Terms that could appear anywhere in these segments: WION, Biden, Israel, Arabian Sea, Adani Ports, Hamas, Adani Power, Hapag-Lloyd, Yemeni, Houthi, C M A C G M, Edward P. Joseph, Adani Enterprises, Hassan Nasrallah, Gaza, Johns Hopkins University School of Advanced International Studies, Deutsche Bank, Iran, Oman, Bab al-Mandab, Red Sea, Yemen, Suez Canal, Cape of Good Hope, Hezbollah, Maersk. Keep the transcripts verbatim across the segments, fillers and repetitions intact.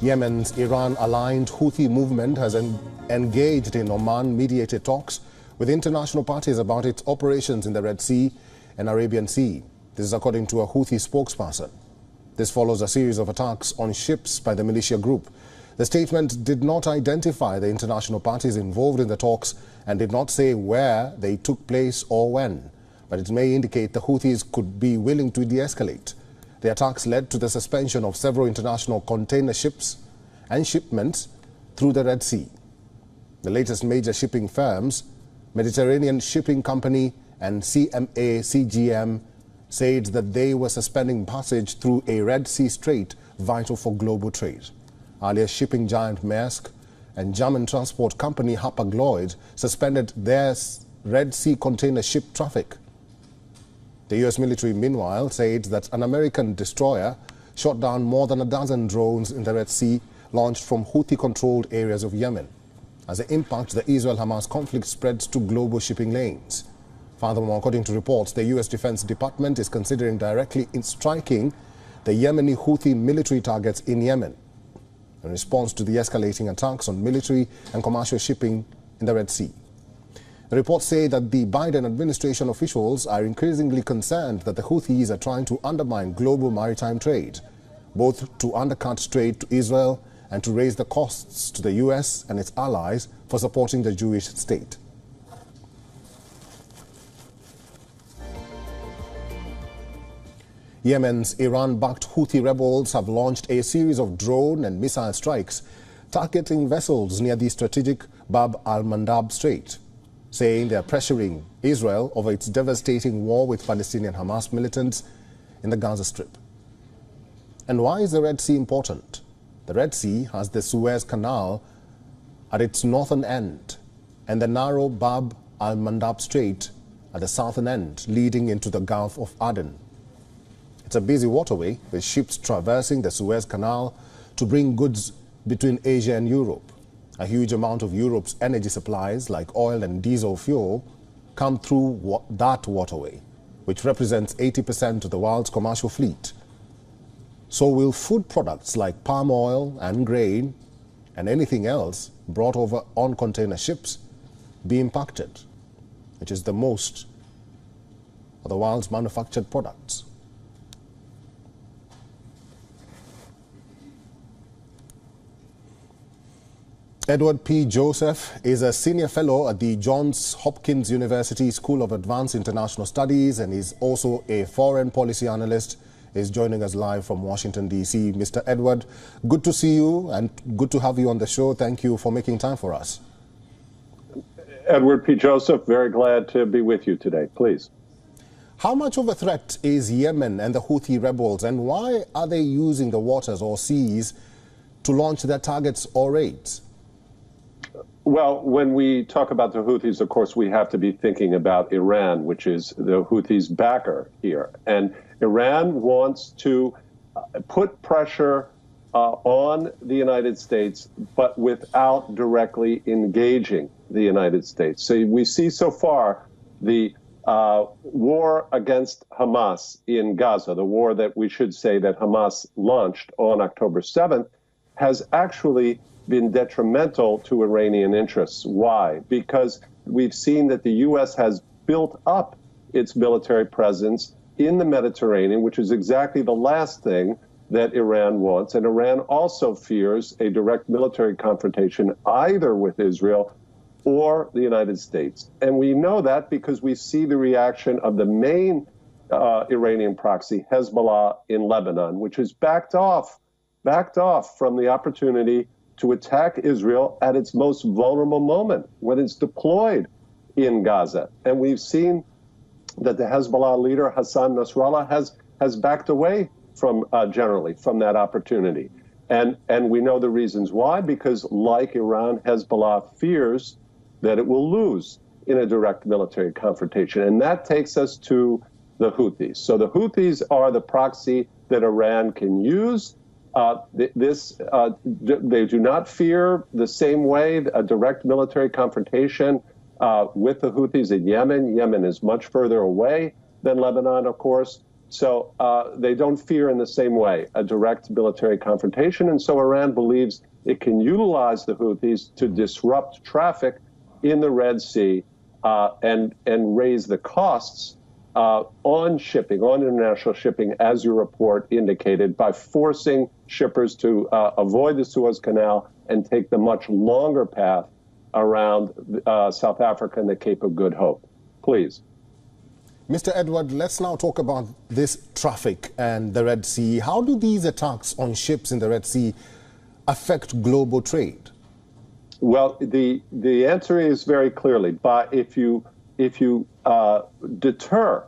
Yemen's Iran-aligned Houthi movement has en engaged in Oman-mediated talks with international parties about its operations in the Red Sea and Arabian Sea. This is according to a Houthi spokesperson. This follows a series of attacks on ships by the militia group. The statement did not identify the international parties involved in the talks and did not say where they took place or when, but it may indicate the Houthis could be willing to de-escalate. The attacks led to the suspension of several international container ships and shipments through the Red Sea. The latest major shipping firms, Mediterranean Shipping Company and C M A C G M, said that they were suspending passage through a Red Sea strait vital for global trade. Earlier, shipping giant Maersk and German transport company Hapag-Lloyd suspended their Red Sea container ship traffic. The U S military, meanwhile, said that an American destroyer shot down more than a dozen drones in the Red Sea launched from Houthi-controlled areas of Yemen. As the impact of the Israel-Hamas conflict spreads to global shipping lanes. Furthermore, according to reports, the U S Defense Department is considering directly striking the Yemeni Houthi military targets in Yemen in response to the escalating attacks on military and commercial shipping in the Red Sea. The reports say that the Biden administration officials are increasingly concerned that the Houthis are trying to undermine global maritime trade, both to undercut trade to Israel and to raise the costs to the U S and its allies for supporting the Jewish state. Yemen's Iran-backed Houthi rebels have launched a series of drone and missile strikes targeting vessels near the strategic Bab al-Mandab Strait, saying they are pressuring Israel over its devastating war with Palestinian Hamas militants in the Gaza Strip. And why is the Red Sea important? The Red Sea has the Suez Canal at its northern end and the narrow Bab al-Mandab Strait at the southern end, leading into the Gulf of Aden. It's a busy waterway with ships traversing the Suez Canal to bring goods between Asia and Europe. A huge amount of Europe's energy supplies, like oil and diesel fuel, come through wa that waterway, which represents eighty percent of the world's commercial fleet. So will food products like palm oil and grain and anything else brought over on container ships be impacted, which is the most of the world's manufactured products. Edward P. Joseph is a senior fellow at the Johns Hopkins University School of Advanced International Studies, and is also a foreign policy analyst. He's joining us live from Washington, D C Mister Edward, good to see you and good to have you on the show. Thank you for making time for us. Edward P. Joseph, very glad to be with you today. Please. How much of a threat is Yemen and the Houthi rebels, and why are they using the waters or seas to launch their targets or raids? Well, when we talk about the Houthis, of course, we have to be thinking about Iran, which is the Houthis' backer here. And Iran wants to put pressure uh, on the United States, but without directly engaging the United States. So we see so far the uh, war against Hamas in Gaza, the war that we should say that Hamas launched on October seventh, has actually been detrimental to Iranian interests. Why? Because we've seen that the U S has built up its military presence in the Mediterranean, which is exactly the last thing that Iran wants. And Iran also fears a direct military confrontation either with Israel or the United States. And we know that because we see the reaction of the main uh, Iranian proxy, Hezbollah in Lebanon, which has backed off, backed off from the opportunity to attack Israel at its most vulnerable moment, when it's deployed in Gaza. And we've seen that the Hezbollah leader, Hassan Nasrallah, has, has backed away from uh, generally from that opportunity. And, and we know the reasons why, because like Iran, Hezbollah fears that it will lose in a direct military confrontation. And that takes us to the Houthis. So the Houthis are the proxy that Iran can use. Uh, this, uh, they do not fear the same way a direct military confrontation uh, with the Houthis in Yemen. Yemen is much further away than Lebanon, of course. So uh, they don't fear in the same way a direct military confrontation. And so Iran believes it can utilize the Houthis to disrupt traffic in the Red Sea uh, and, and raise the costs uh, on shipping, on international shipping, as your report indicated, by forcing shippers to uh, avoid the Suez Canal and take the much longer path around uh, South Africa and the Cape of Good Hope. Please. Mister Edward, let's now talk about this traffic and the Red Sea. How do these attacks on ships in the Red Sea affect global trade? Well, the the answer is very clearly, but if you if you uh, deter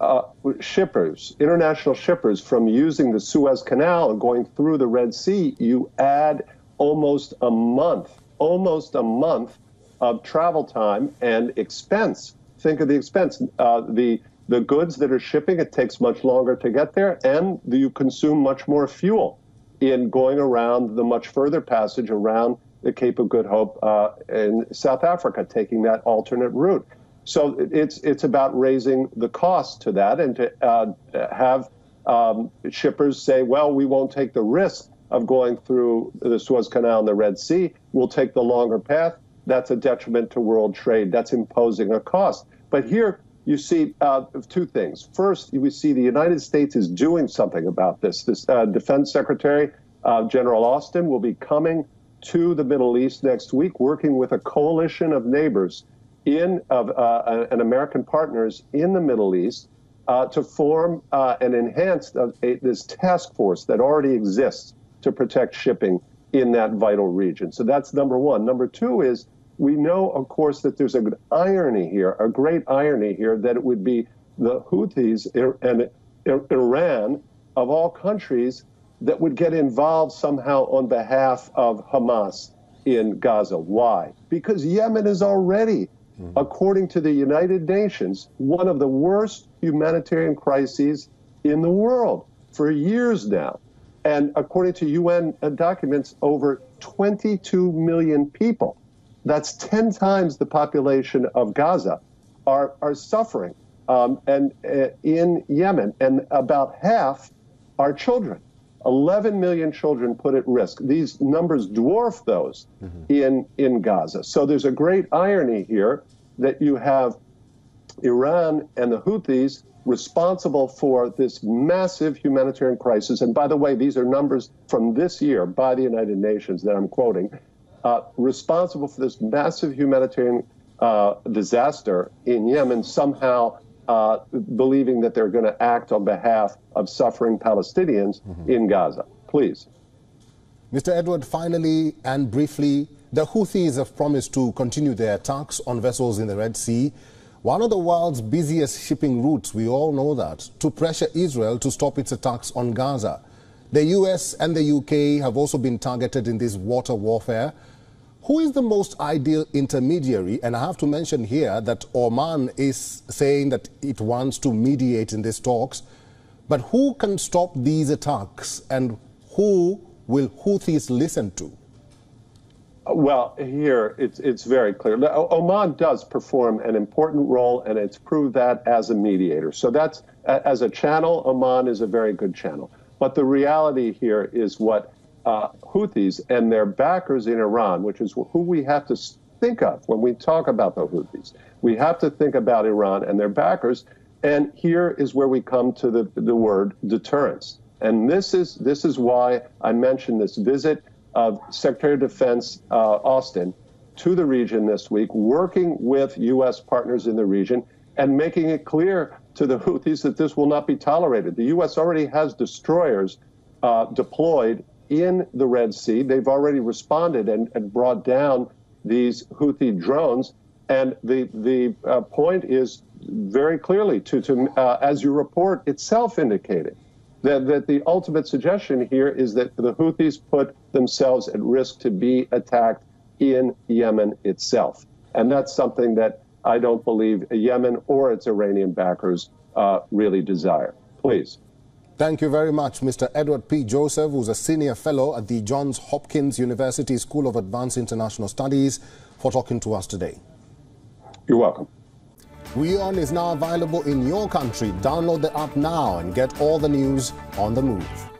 uh, shippers, international shippers, from using the Suez Canal and going through the Red Sea, you add almost a month, almost a month of travel time and expense. Think of the expense. Uh, the the goods that are shipping, it takes much longer to get there, and you consume much more fuel in going around the much further passage around the Cape of Good Hope uh, in South Africa, taking that alternate route. So it's it's about raising the cost to that, and to uh, have um, shippers say, well, we won't take the risk of going through the Suez Canal and the Red Sea. We'll take the longer path. That's a detriment to world trade. That's imposing a cost. But here you see uh, two things. First, we see the United States is doing something about this. This uh, Defense Secretary uh, General Austin will be coming to the Middle East next week, working with a coalition of neighbors in of uh, and American partners in the Middle East uh, to form uh, and enhance uh, a, this task force that already exists to protect shipping in that vital region. So that's number one. Number two is, we know, of course, that there's a good irony here, a great irony here, that it would be the Houthis and Iran, of all countries, that would get involved somehow on behalf of Hamas in Gaza. Why? Because Yemen is already, mm-hmm. according to the United Nations, one of the worst humanitarian crises in the world for years now. And according to U N documents, over twenty-two million people, that's ten times the population of Gaza, are, are suffering um, and uh, in Yemen. And about half are children. eleven million children put at risk. These numbers dwarf those mm-hmm. in, in Gaza. So there's a great irony here that you have Iran and the Houthis responsible for this massive humanitarian crisis. And by the way, these are numbers from this year by the United Nations that I'm quoting, uh, responsible for this massive humanitarian uh, disaster in Yemen, somehow uh, believing that they're going to act on behalf of suffering Palestinians mm-hmm. in Gaza. Please. Mister Edward, finally and briefly, the Houthis have promised to continue their attacks on vessels in the Red Sea, one of the world's busiest shipping routes, we all know that, to pressure Israel to stop its attacks on Gaza. The U S and the U K have also been targeted in this water warfare. Who is the most ideal intermediary? And I have to mention here that Oman is saying that it wants to mediate in these talks. But who can stop these attacks, and who will Houthis listen to? Well, here it's it's very clear. Oman does perform an important role, and it's proved that as a mediator. So that's, as a channel, Oman is a very good channel. But the reality here is what uh, Houthis and their backers in Iran, which is who we have to think of when we talk about the Houthis. We have to think about Iran and their backers. And here is where we come to the the word deterrence. And this is this is why I mentioned this visit of Secretary of Defense uh, Austin to the region this week, working with U S partners in the region and making it clear to the Houthis that this will not be tolerated. The U S already has destroyers uh, deployed in the Red Sea. They've already responded and, and brought down these Houthi drones. And the, the uh, point is very clearly, to, to uh, as your report itself indicated, That, that the ultimate suggestion here is that the Houthis put themselves at risk to be attacked in Yemen itself. And that's something that I don't believe Yemen or its Iranian backers uh, really desire. Please. Thank you very much, Mister Edward P. Joseph, who's a senior fellow at the Johns Hopkins University School of Advanced International Studies, for talking to us today. You're welcome. WION is now available in your country. Download the app now and get all the news on the move.